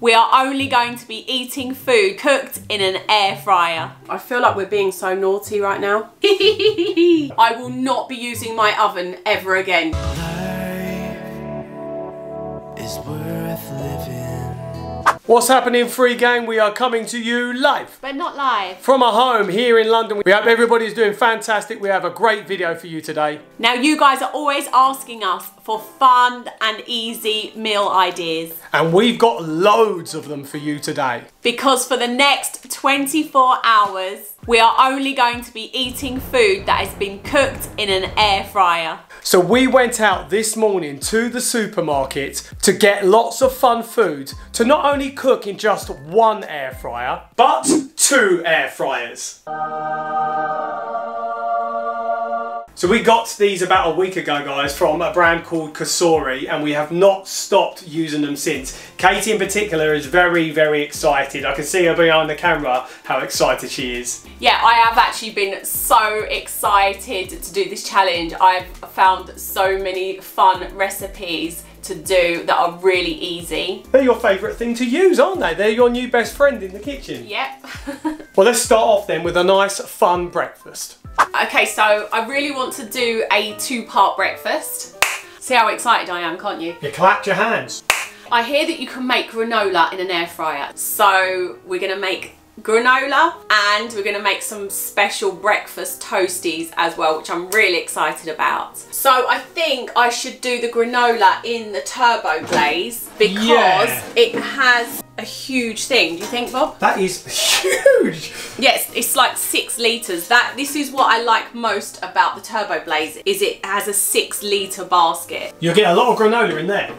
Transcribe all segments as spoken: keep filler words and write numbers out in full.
we are only going to be eating food cooked in an air fryer. I feel like we're being so naughty right now. I will not be using my oven ever again. Life is worth living. What's happening, FreeGang? We are coming to you live. But not live. From a home here in London. We hope everybody's doing fantastic. We have a great video for you today. Now, you guys are always asking us for fun and easy meal ideas. And we've got loads of them for you today. Because for the next twenty-four hours, we are only going to be eating food that has been cooked in an air fryer. So we went out this morning to the supermarket to get lots of fun food to not only cook in just one air fryer, but two air fryers. So we got these about a week ago, guys, from a brand called COSORI, and we have not stopped using them since. Katie in particular is very, very excited. I can see her behind the camera, how excited she is. Yeah, I have actually been so excited to do this challenge. I've found so many fun recipes to do that are really easy. They're your favourite thing to use, aren't they? They're your new best friend in the kitchen. Yep. Well, let's start off then with a nice, fun breakfast. Okay, so I really want to do a two-part breakfast. See how excited I am, can't you? You clapped your hands. I hear that you can make granola in an air fryer. So we're going to make granola and we're going to make some special breakfast toasties as well, which I'm really excited about. So I think I should do the granola in the Turbo Blaze because yeah. It has a huge thing. Do you think, Bob? That is huge. Yes, it's like six litres. That this is what I like most about the Turbo Blaze, is it has a six litre basket. You'll get a lot of granola in there.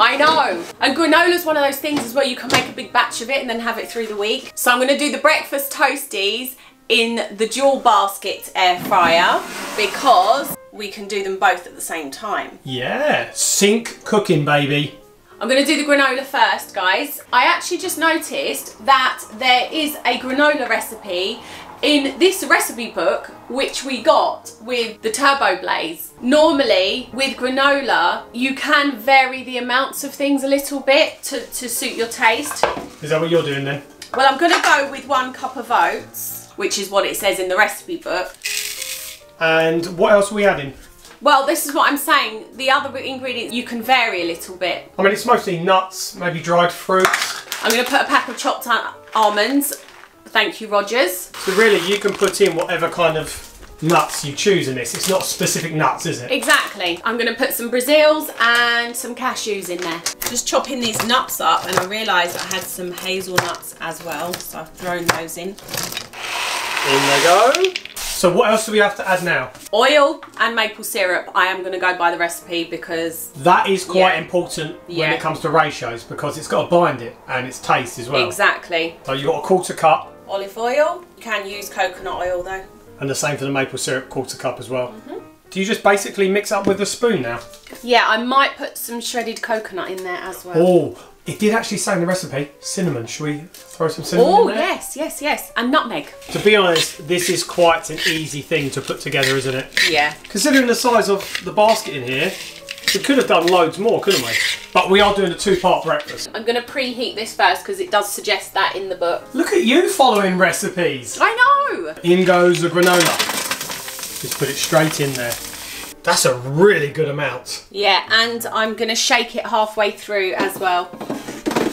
I know, and granola's one of those things as well, you can make a big batch of it and then have it through the week. So I'm going to do the breakfast toasties in the dual basket air fryer because we can do them both at the same time. Yeah, sync cooking, baby. I'm going to do the granola first, guys. I actually just noticed that there is a granola recipe in this recipe book which we got with the Turbo Blaze. Normally with granola you can vary the amounts of things a little bit to, to suit your taste. Is that what you're doing then? Well, I'm gonna go with one cup of oats, which is what it says in the recipe book. And what else are we adding? Well, this is what I'm saying, the other ingredients you can vary a little bit. I mean, it's mostly nuts, maybe dried fruits. I'm gonna put a pack of chopped almonds. Thank you, Rogers. So really, you can put in whatever kind of nuts you choose in this. It's not specific nuts, is it? Exactly. I'm going to put some Brazils and some cashews in there. Just chopping these nuts up, and I realised I had some hazelnuts as well, so I've thrown those in. In they go. So what else do we have to add now? Oil and maple syrup. I am going to go by the recipe because... That is quite yeah. important when yeah. it comes to ratios because it's got to bind it and its taste as well. Exactly. So you've got a quarter cup. Olive oil. You can use coconut oil though. And the same for the maple syrup, quarter cup as well. Mm-hmm. Do you just basically mix up with a spoon now? Yeah, I might put some shredded coconut in there as well. Oh, it did actually say in the recipe, cinnamon. Should we throw some cinnamon in there? Oh, yes, yes, yes. And nutmeg. To be honest, this is quite an easy thing to put together, isn't it? Yeah. Considering the size of the basket in here, we could have done loads more, couldn't we? But we are doing a two-part breakfast. I'm going to preheat this first because it does suggest that in the book. Look at you following recipes. I know. In goes the granola. Just put it straight in there. That's a really good amount. Yeah, and I'm going to shake it halfway through as well.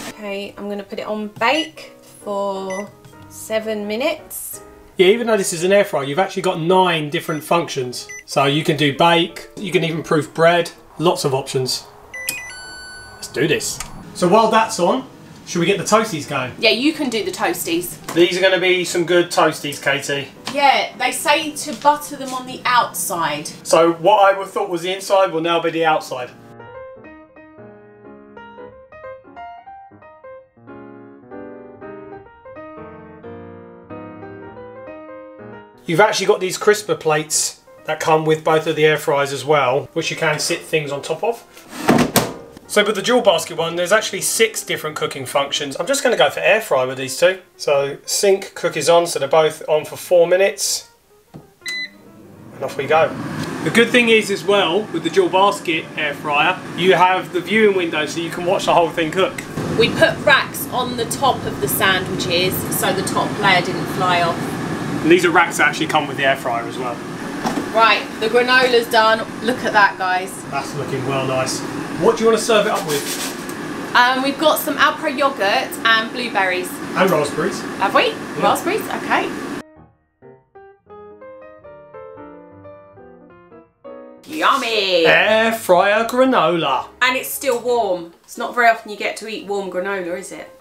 Okay, I'm going to put it on bake for seven minutes. Yeah, even though this is an air fryer, you've actually got nine different functions. So you can do bake, you can even proof bread. Lots of options. Let's do this. So while that's on, should we get the toasties going? Yeah, you can do the toasties. These are going to be some good toasties, Katie. Yeah, they say to butter them on the outside. So what I would thought was the inside will now be the outside. You've actually got these crisper plates that come with both of the air fryers as well, which you can sit things on top of. So with the dual basket one, there's actually six different cooking functions. I'm just going to go for air fry with these two. So sync cook is on, so they're both on for four minutes. And off we go. The good thing is as well, with the dual basket air fryer, you have the viewing window so you can watch the whole thing cook. We put racks on the top of the sandwiches so the top layer didn't fly off. And these are racks that actually come with the air fryer as well. Right, the granola's done. Look at that, guys. That's looking well nice. What do you want to serve it up with? Um, we've got some Alpro yoghurt and blueberries. And raspberries. Have we? Yeah. Raspberries? Okay. Yummy! Air fryer granola. And it's still warm. It's not very often you get to eat warm granola, is it?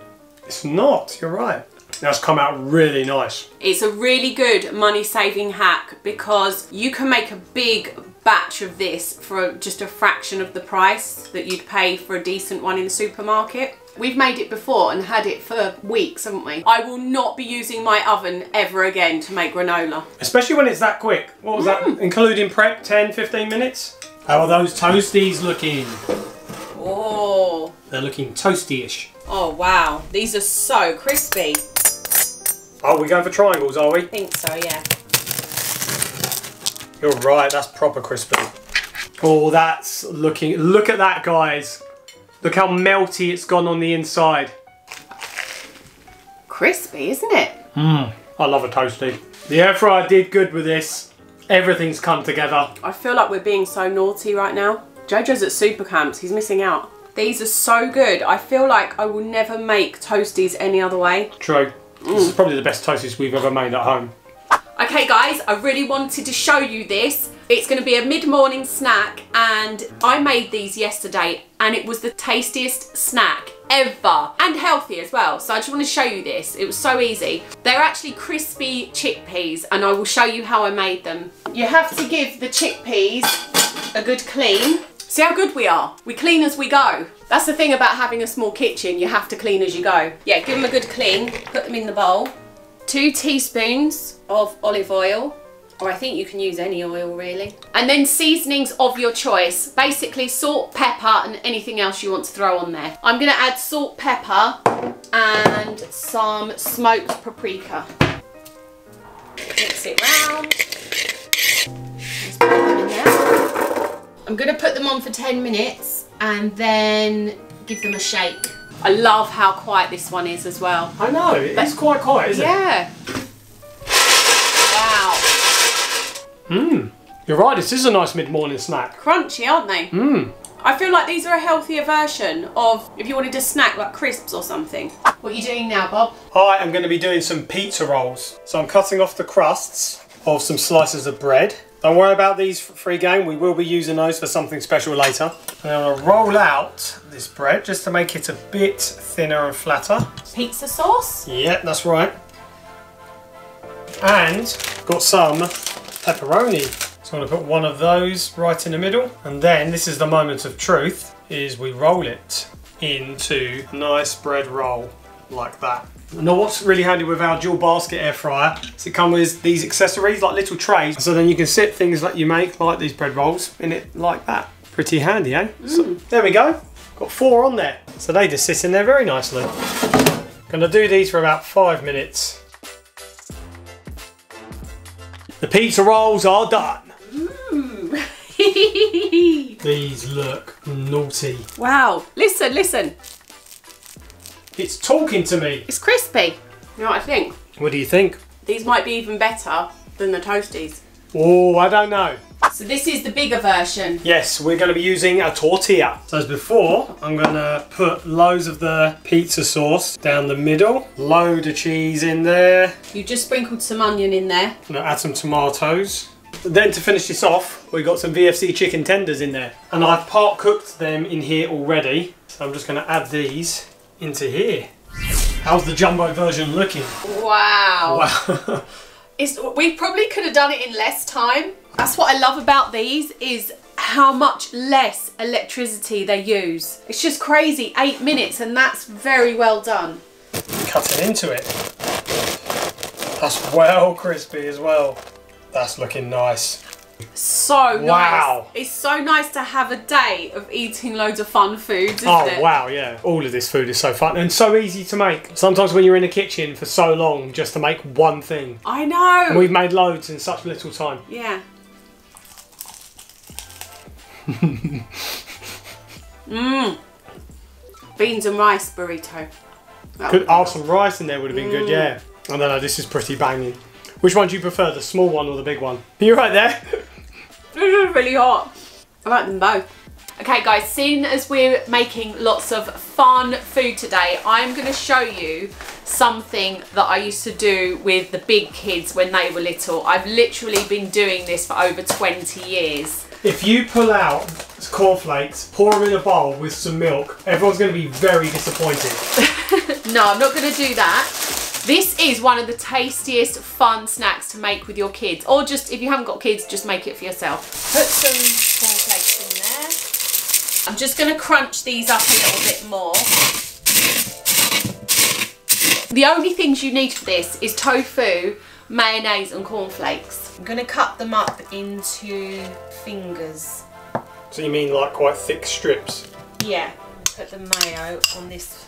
It's not, you're right. That's come out really nice. It's a really good money-saving hack because you can make a big batch of this for just a fraction of the price that you'd pay for a decent one in the supermarket. We've made it before and had it for weeks, haven't we? I will not be using my oven ever again to make granola. Especially when it's that quick. What was mm. that? Including prep, ten, fifteen minutes? How are those toasties looking? Oh. They're looking toasty-ish. Oh, wow. These are so crispy. Oh, we're going for triangles, are we? I think so, yeah. You're right, that's proper crispy. Oh, that's looking... Look at that, guys. Look how melty it's gone on the inside. Crispy, isn't it? Mmm. I love a toasty. The air fryer did good with this. Everything's come together. I feel like we're being so naughty right now. Jojo's at super camps. He's missing out. These are so good. I feel like I will never make toasties any other way. True. Mm. This is probably the best toasties we've ever made at home. Okay guys, I really wanted to show you this. It's going to be a mid-morning snack and I made these yesterday and it was the tastiest snack ever and healthy as well. So I just want to show you this. It was so easy. They're actually crispy chickpeas and I will show you how I made them. You have to give the chickpeas a good clean. See how good we are? We clean as we go. That's the thing about having a small kitchen, you have to clean as you go. Yeah, give them a good clean, put them in the bowl. Two teaspoons of olive oil, or I think you can use any oil really. And then seasonings of your choice. Basically salt, pepper, and anything else you want to throw on there. I'm gonna add salt, pepper, and some smoked paprika. Mix it round. Just put them in there. I'm going to put them on for ten minutes and then give them a shake. I love how quiet this one is as well. I know, it's quite quiet, isn't yeah. it? Yeah. Wow. Mmm. You're right, this is a nice mid-morning snack. Crunchy, aren't they? Mmm. I feel like these are a healthier version of if you wanted a snack like crisps or something. What are you doing now, Bob? I am going to be doing some pizza rolls. So I'm cutting off the crusts of some slices of bread. Don't worry about these for free game, we will be using those for something special later. And I'm going to roll out this bread just to make it a bit thinner and flatter. Pizza sauce? Yeah, that's right. And got some pepperoni. So I'm going to put one of those right in the middle. And then, this is the moment of truth, is we roll it into a nice bread roll like that. Now what's really handy with our dual basket air fryer is it comes with these accessories like little trays, so then you can sit things that you make like these bread rolls in it like that. Pretty handy, eh? Mm. So, there we go, got four on there, so they just sit in there very nicely. Gonna do these for about five minutes. The pizza rolls are done. Mm. These look naughty. Wow, listen, listen. It's talking to me. It's crispy. You know what I think? What do you think? These might be even better than the toasties. Oh, I don't know. So this is the bigger version. Yes, we're going to be using a tortilla. So as before, I'm going to put loads of the pizza sauce down the middle. Load of cheese in there. You just sprinkled some onion in there. I'm going to add some tomatoes. Then to finish this off, we got some V F C chicken tenders in there. And I've part cooked them in here already. So I'm just going to add these into here. How's the jumbo version looking? Wow. Wow. It's, we probably could have done it in less time. That's what I love about these is how much less electricity they use. It's just crazy, eight minutes and that's very well done. Cut it into it. That's well crispy as well. That's looking nice. So nice. Wow. It's so nice to have a day of eating loads of fun foods, isn't oh, it? Oh wow, yeah. All of this food is so fun and so easy to make. Sometimes when you're in a kitchen for so long just to make one thing. I know. And we've made loads in such little time. Yeah. Mmm. Beans and rice burrito. That Could add some rice in there would have been mm. good, yeah. I don't know, this is pretty banging. Which one do you prefer, the small one or the big one? Are you right there? This is really hot. I like them both. Okay guys, seeing as we're making lots of fun food today, I'm going to show you something that I used to do with the big kids when they were little. I've literally been doing this for over twenty years. If you pull out cornflakes, pour them in a bowl with some milk, everyone's going to be very disappointed. No, I'm not going to do that. This is one of the tastiest fun snacks to make with your kids, or just if you haven't got kids, just make it for yourself. Put some cornflakes in there. I'm just going to crunch these up a little bit more. The only things you need for this is tofu, mayonnaise and cornflakes. I'm going to cut them up into fingers. So you mean like quite thick strips? Yeah. Put the mayo on this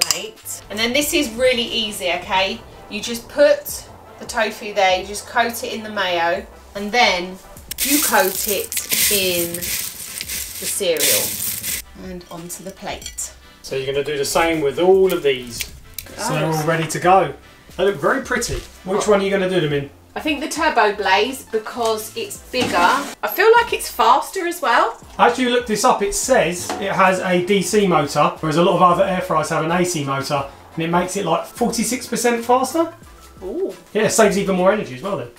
plate. And then this is really easy, okay? You just put the tofu there, you just coat it in the mayo, and then you coat it in the cereal and onto the plate. So you're going to do the same with all of these. Oh. So they're all ready to go. They look very pretty. Which one are you going to do them in? I think the Turbo Blaze, because it's bigger. I feel like it's faster as well. As you look this up, it says it has a D C motor, whereas a lot of other air fryers have an A C motor, and it makes it like forty-six percent faster. Ooh. Yeah, it saves even more energy as well then.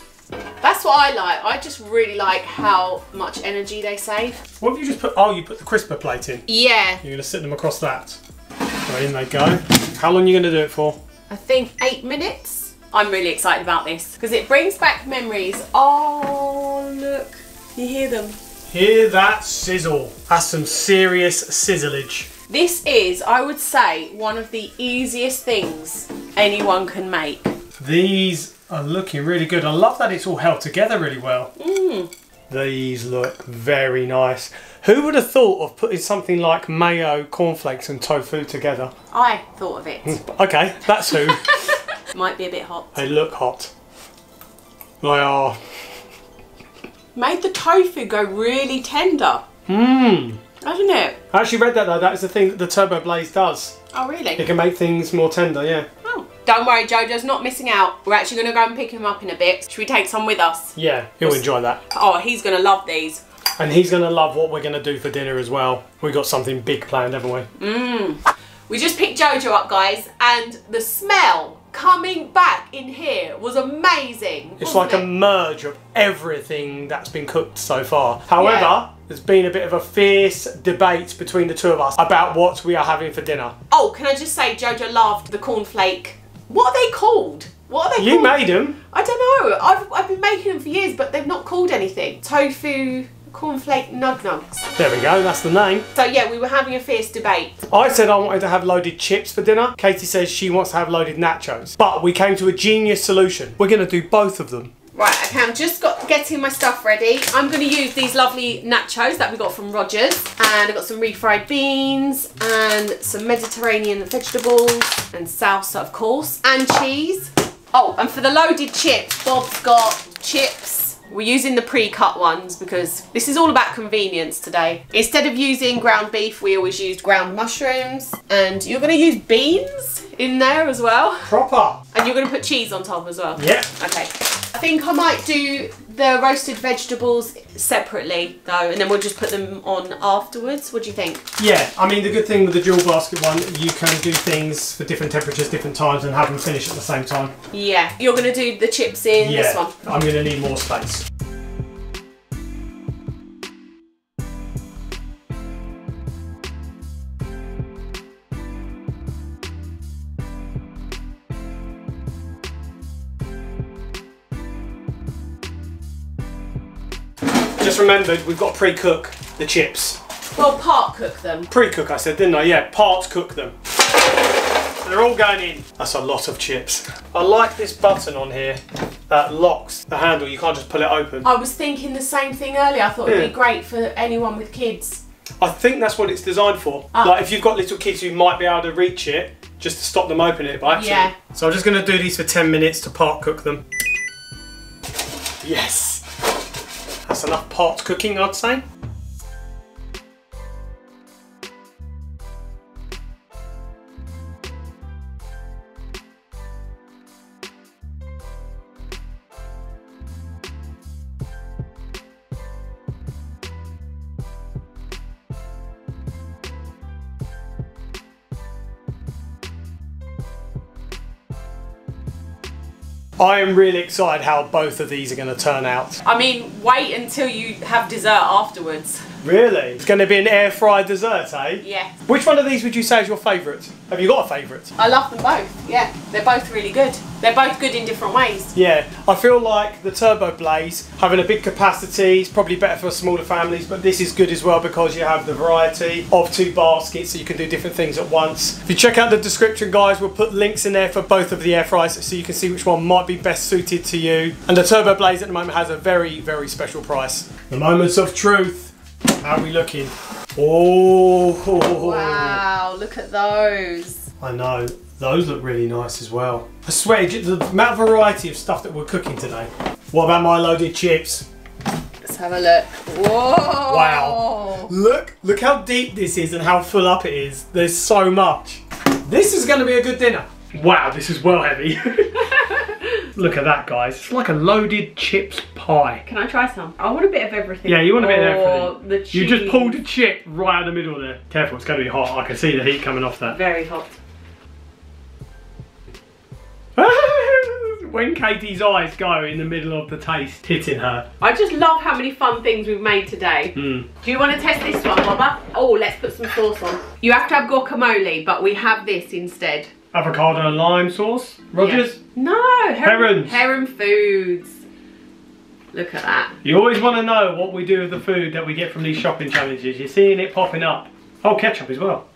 That's what I like. I just really like how much energy they save. What have you just put? Oh, you put the crisper plate in. Yeah. You're going to sit them across that. Right, in they go. How long are you going to do it for? I think eight minutes. I'm really excited about this because it brings back memories. Oh, look, you hear them. Hear that sizzle. That's some serious sizzleage. This is, I would say, one of the easiest things anyone can make. These are looking really good. I love that it's all held together really well. Mm. These look very nice. Who would have thought of putting something like mayo, cornflakes and tofu together? I thought of it. Okay, that's who. Might be a bit hot. They look hot. They are. Made the tofu go really tender. Mmm. Hasn't it? I actually read that though. That is the thing that the Turbo Blaze does. Oh really? It can make things more tender, yeah. Oh. Don't worry, Jojo's not missing out. We're actually going to go and pick him up in a bit. Should we take some with us? Yeah, he'll enjoy that. Oh, he's going to love these. And he's going to love what we're going to do for dinner as well. We've got something big planned, haven't we? Mmm. We just picked Jojo up, guys, and the smell coming back in here was amazing. It's like it? a merge of everything that's been cooked so far. However, yeah. There's been a bit of a fierce debate between the two of us about what we are having for dinner. Oh, can I just say Jojo loved the cornflake. What are they called? What are they you called? You made them. I don't know. I've, I've been making them for years, but they've not called anything. Tofu cornflake nug nugs. There we go, that's the name. So yeah, we were having a fierce debate. I said I wanted to have loaded chips for dinner. Katie says she wants to have loaded nachos. But we came to a genius solution. We're going to do both of them. Right, okay, I've just got getting my stuff ready. I'm going to use these lovely nachos that we got from Rogers. And I've got some refried beans and some Mediterranean vegetables and salsa, of course, and cheese. Oh, and for the loaded chips, Bob's got chips. We're using the pre-cut ones because this is all about convenience today. Instead of using ground beef, we always used ground mushrooms. And you're going to use beans in there as well. Proper. And you're going to put cheese on top as well. Yeah. Okay. I think I might do the roasted vegetables separately though, and then we'll just put them on afterwards. What do you think? Yeah, I mean the good thing with the dual basket one, you can do things for different temperatures, different times and have them finish at the same time. Yeah, you're going to do the chips in yeah, this one. I'm going to need more space. Just remembered, we've got to pre-cook the chips. Well, part cook them. Pre-cook, I said, didn't I? Yeah, part cook them. So they're all going in. That's a lot of chips. I like this button on here that locks the handle. You can't just pull it open. I was thinking the same thing earlier. I thought yeah. it'd be great for anyone with kids. I think that's what it's designed for. Ah. Like if you've got little kids who might be able to reach it, just to stop them opening it by accident. Yeah. So I'm just going to do these for ten minutes to part cook them. Yes. That's enough pot cooking, I'd say. I am really excited how both of these are going to turn out. I mean, wait until you have dessert afterwards. Really? It's going to be an air fried dessert, eh? Yeah. Which one of these would you say is your favourite? Have you got a favourite? I love them both, yeah. They're both really good. They're both good in different ways. Yeah, I feel like the Turbo Blaze, having a big capacity, is probably better for smaller families, but this is good as well because you have the variety of two baskets, so you can do different things at once. If you check out the description, guys, we'll put links in there for both of the air fries so you can see which one might be best suited to you. And the Turbo Blaze at the moment has a very, very special price. The moments of truth. How are we looking? Oh! Wow, look at those. I know. Those look really nice as well. I swear, the amount of variety of stuff that we're cooking today. What about my loaded chips? Let's have a look. Whoa! Wow. Look, look how deep this is and how full up it is. There's so much. This is going to be a good dinner. Wow, this is well heavy. Look at that, guys. It's like a loaded chips pie. Can I try some? I want a bit of everything. Yeah, you want a bit oh, of everything. The you just pulled a chip right out of the middle there. Careful, it's going to be hot. I can see the heat coming off that. Very hot. When Katie's eyes go in the middle of the taste, hitting her. I just love how many fun things we've made today. Mm. Do you want to test this one, Bob? Oh, let's put some sauce on. You have to have guacamole, but we have this instead. Avocado and lime sauce? Rogers? Yes. No, Heron, Heron Foods. Look at that. You always want to know what we do with the food that we get from these shopping challenges. You're seeing it popping up. Oh, ketchup as well.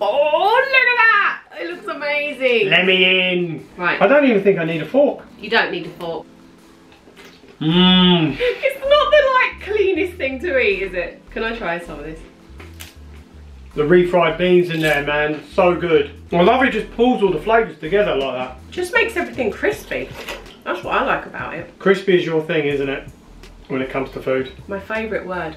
Oh, look at that. It looks amazing. Let me in. Right. I don't even think I need a fork. You don't need a fork. Mmm. It's not the like cleanest thing to eat, is it? Can I try some of this? The refried beans in there, man, so good. I love it, just pulls all the flavours together like that. Just makes everything crispy. That's what I like about it. Crispy is your thing, isn't it? When it comes to food. My favourite word.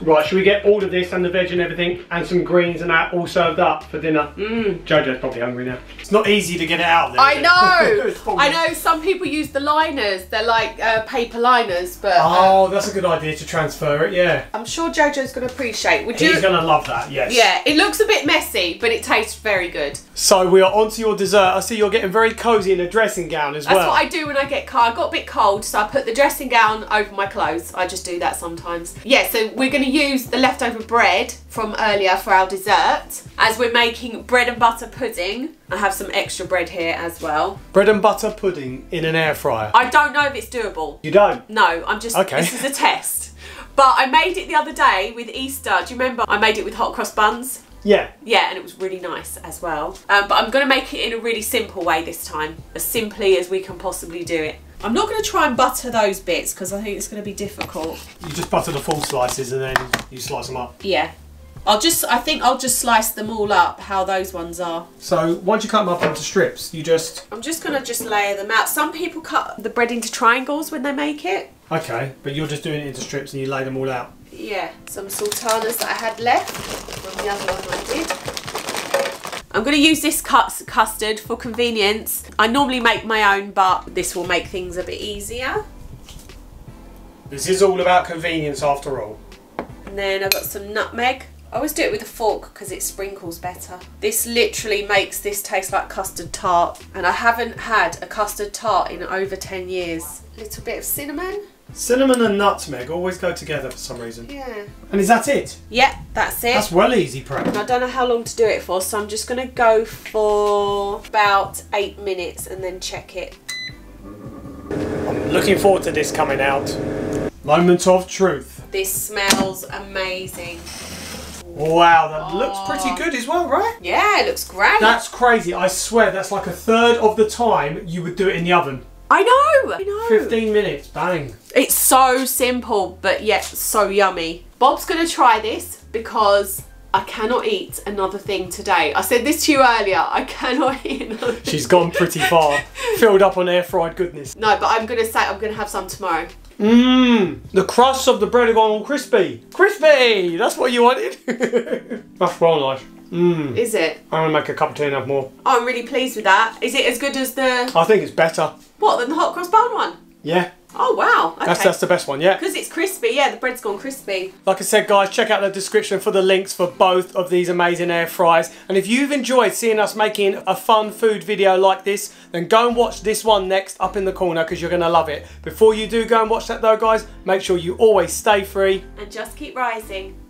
Right, should we get all of this and the veg and everything and some greens and that all served up for dinner? Mm. Jojo's probably hungry now. It's not easy to get it out there. I know. I know some people use the liners. They're like uh, paper liners, but oh, um, that's a good idea to transfer it. Yeah. I'm sure Jojo's going to appreciate. Would He's you? He's going to love that. Yes. Yeah. It looks a bit messy, but it tastes very good. So we are onto your dessert. I see you're getting very cozy in a dressing gown as that's well. That's what I do when I get cold. I got a bit cold, so I put the dressing gown over my clothes. I just do that sometimes. Yeah. So we're going to use the leftover bread from earlier for our dessert as we're making bread and butter pudding. I have some extra bread here as well. Bread and butter pudding in an air fryer. I don't know if it's doable. You don't? No, I'm just, okay. This is a test. But I made it the other day with Easter. Do you remember? I made it with hot cross buns. Yeah. Yeah, and it was really nice as well. Um, but I'm going to make it in a really simple way this time, as simply as we can possibly do it. I'm not going to try and butter those bits because I think it's going to be difficult. You just butter the full slices and then you slice them up. Yeah. I'll just, I think I'll just slice them all up how those ones are. So once you cut them up into strips, you just... I'm just going to just layer them out. Some people cut the bread into triangles when they make it. Okay, but you're just doing it into strips and you lay them all out. Yeah, some sultanas that I had left from the other one I did. I'm going to use this custard for convenience. I normally make my own, but this will make things a bit easier. This is all about convenience after all. And then I've got some nutmeg. I always do it with a fork because it sprinkles better. This literally makes this taste like custard tart. And I haven't had a custard tart in over ten years. A little bit of cinnamon. Cinnamon and nutmeg always go together for some reason. Yeah. And is that it? Yep, that's it. That's well easy prep. And I don't know how long to do it for, so I'm just going to go for about eight minutes and then check it. I'm looking forward to this coming out. Moment of truth. This smells amazing. Wow, that oh. looks pretty good as well, right? Yeah, it looks great. That's crazy. I swear that's like a third of the time you would do it in the oven. I know, I know. fifteen minutes, bang. It's so simple, but yet so yummy. Bob's gonna try this because I cannot eat another thing today. I said this to you earlier, I cannot eat another thing. She's gone pretty far, filled up on air fried goodness. No, but I'm gonna say I'm gonna have some tomorrow. Mmm, the crusts of the bread are gone all crispy. Crispy, that's what you wanted. That's well nice. Mm. Is it? I'm going to make a cup of tea and have more. Oh, I'm really pleased with that. Is it as good as the... I think it's better. What, than the hot cross bun one? Yeah. Oh wow, okay. That's, that's the best one, yeah. Because it's crispy, yeah, the bread's gone crispy. Like I said guys, check out the description for the links for both of these amazing air fryers. And if you've enjoyed seeing us making a fun food video like this, then go and watch this one next up in the corner because you're gonna love it. Before you do go and watch that though guys, make sure you always stay free. And just keep rising.